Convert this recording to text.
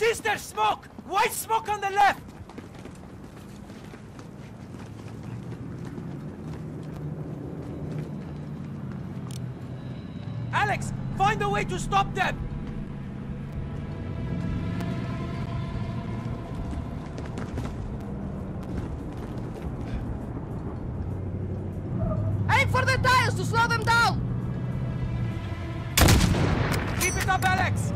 Seize their smoke! White smoke on the left! Alex, find a way to stop them! Aim for the tires to slow them down! Keep it up, Alex!